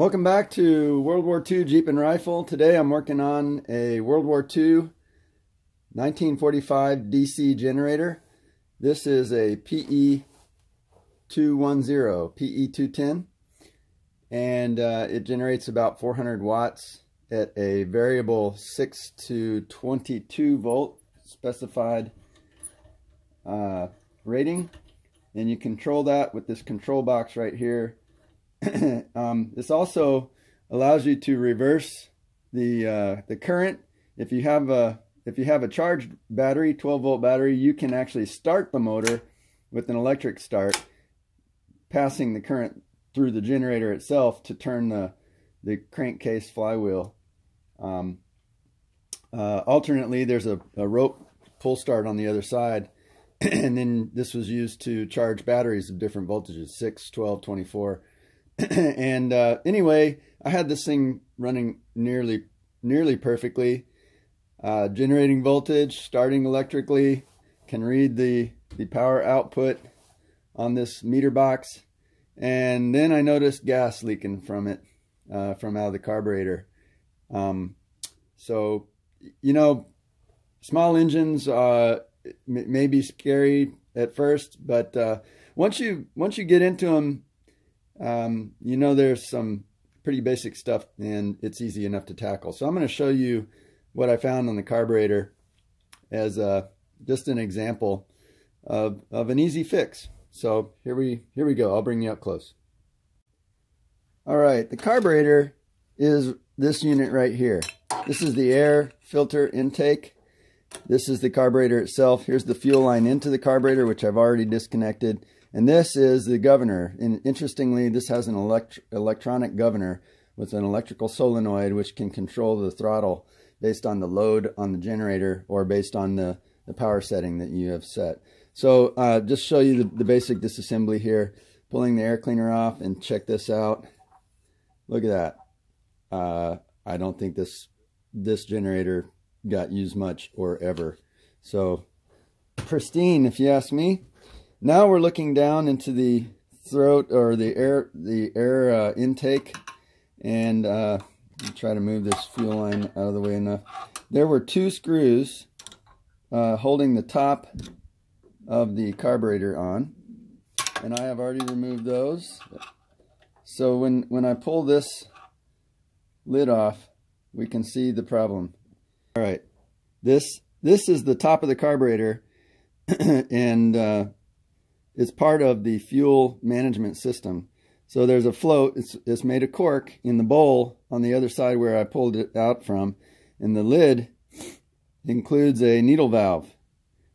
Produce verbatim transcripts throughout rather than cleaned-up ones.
Welcome back to World War Two Jeep and Rifle. Today I'm working on a World War Two nineteen forty-five D C generator. This is a P E two ten, P E two ten, and uh, it generates about four hundred watts at a variable six to twenty-two volt specified uh, rating, and you control that with this control box right here. um, this also allows you to reverse the uh, the current. If you have a if you have a charged battery, twelve volt battery, you can actually start the motor with an electric start, passing the current through the generator itself to turn the the crankcase flywheel. Um, uh, alternately, there's a, a rope pull start on the other side, and then this was used to charge batteries of different voltages: six, twelve, twenty-four. And uh, anyway, I had this thing running nearly, nearly perfectly, uh, generating voltage, starting electrically, can read the, the power output on this meter box. And then I noticed gas leaking from it, uh, from out of the carburetor. Um, so, you know, small engines uh, may be scary at first, but uh, once you, once you get into them, Um, you know, there's some pretty basic stuff and it's easy enough to tackle. So I'm going to show you what I found on the carburetor as a, just an example of, of an easy fix. So here we, here we go. I'll bring you up close. All right. The carburetor is this unit right here. This is the air filter intake. This is the carburetor itself. Here's the fuel line into the carburetor, which I've already disconnected. And this is the governor, and interestingly, this has an elect electronic governor with an electrical solenoid which can control the throttle based on the load on the generator or based on the, the power setting that you have set. So uh, just show you the, the basic disassembly here. Pulling the air cleaner off, and check this out. Look at that. Uh, I don't think this, this generator got used much or ever. So pristine, if you ask me. Now we're looking down into the throat or the air, the air uh, intake, and uh, try to move this fuel line out of the way enough. There were two screws uh, holding the top of the carburetor on, and I have already removed those. So when when I pull this lid off, we can see the problem. All right, this this is the top of the carburetor, and uh, it's part of the fuel management system. So there's a float, it's, it's made of cork in the bowl on the other side where I pulled it out from. And the lid includes a needle valve.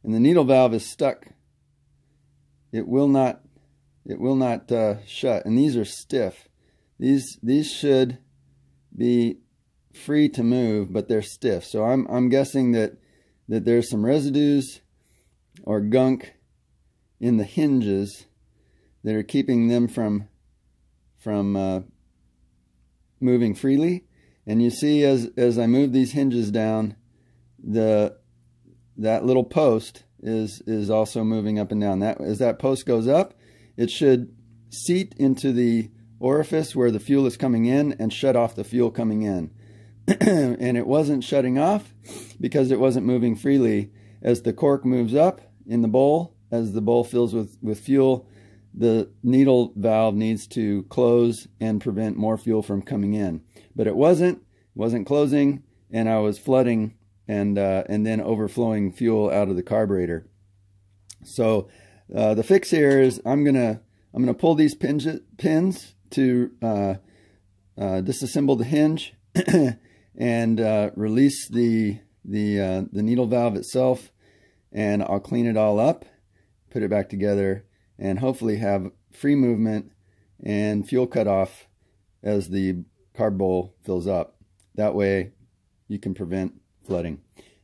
And the needle valve is stuck. It will not, it will not uh, shut. And these are stiff. These, these should be free to move, but they're stiff. So I'm, I'm guessing that, that there's some residues or gunk in the hinges that are keeping them from from uh, moving freely. And you see, as as I move these hinges down, the that little post is is also moving up and down. That as that post goes up, it should seat into the orifice where the fuel is coming in and shut off the fuel coming in. And it wasn't shutting off because it wasn't moving freely. As the cork moves up in the bowl, as the bowl fills with, with fuel, the needle valve needs to close and prevent more fuel from coming in. But it wasn't, wasn't closing, and I was flooding and, uh, and then overflowing fuel out of the carburetor. So uh, the fix here is I'm gonna, I'm gonna pull these pins, pins to uh, uh, disassemble the hinge and uh, release the, the, uh, the needle valve itself, and I'll clean it all up, put it back together, and hopefully have free movement and fuel cutoff as the carb bowl fills up. That way you can prevent flooding.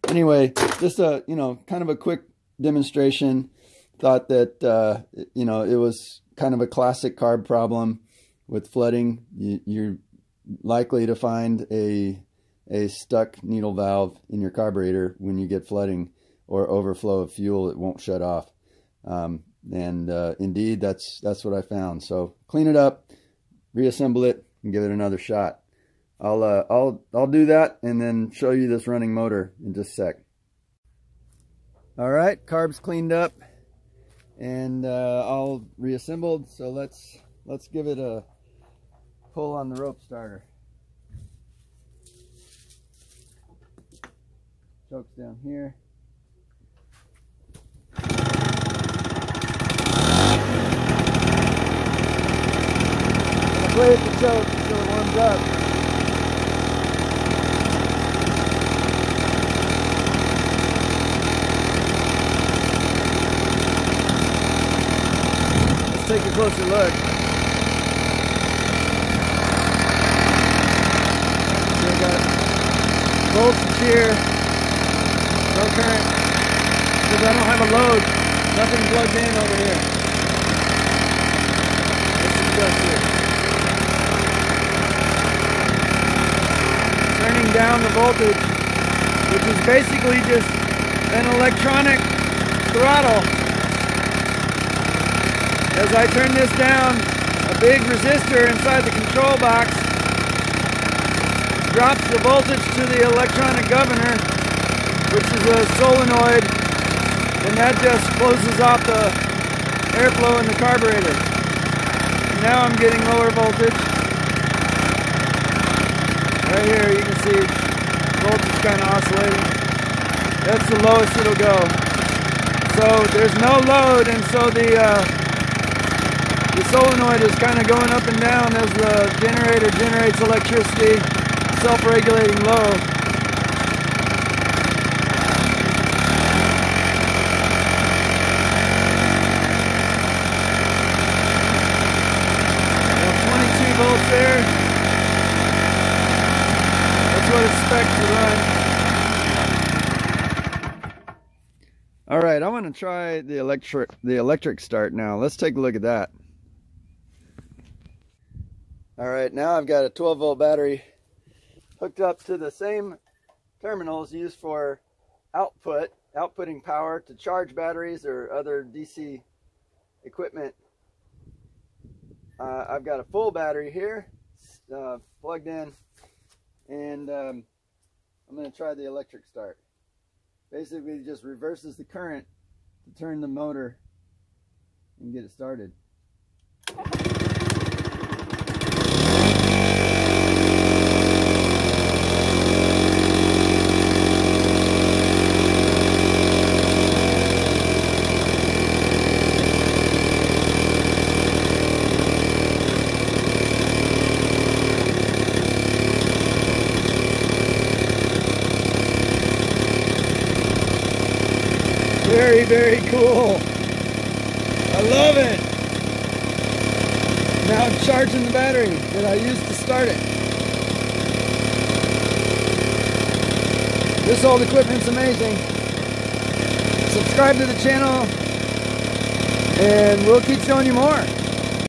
Anyway, just a, you know, kind of a quick demonstration. Thought that, uh, you know, it was kind of a classic carb problem with flooding. You, you're likely to find a, a stuck needle valve in your carburetor when you get flooding or overflow of fuel. It won't shut off. Um, and, uh, indeed that's, that's what I found. So clean it up, reassemble it, and give it another shot. I'll uh, I'll I'll do that and then show you this running motor in just a sec. All right, carb's cleaned up and uh, all reassembled. So let's let's give it a pull on the rope starter. Choke's down here. Play with the choke until it warms up. Take a closer look. So we got bolts and shear, no current, because I don't have a load, nothing plugged in over here. This is just here. Turning down the voltage, which is basically just an electronic throttle. As I turn this down, a big resistor inside the control box drops the voltage to the electronic governor, which is a solenoid, and that just closes off the airflow in the carburetor. And now I'm getting lower voltage. Right here you can see voltage kind of oscillating. That's the lowest it'll go. So there's no load, and so the uh, The solenoid is kind of going up and down as the generator generates electricity, self-regulating low. About twenty-two volts there. That's what it's spec'd to run. All right, I want to try the electric the electric start now. Let's take a look at that. All right, now I've got a twelve volt battery hooked up to the same terminals used for output, outputting power to charge batteries or other D C equipment. Uh, I've got a full battery here uh, plugged in, and um, I'm going to try the electric start. Basically, it just reverses the current to turn the motor and get it started. Very, very cool. I love it. Now I'm charging the battery that I used to start it. This old equipment's amazing. Subscribe to the channel and we'll keep showing you more.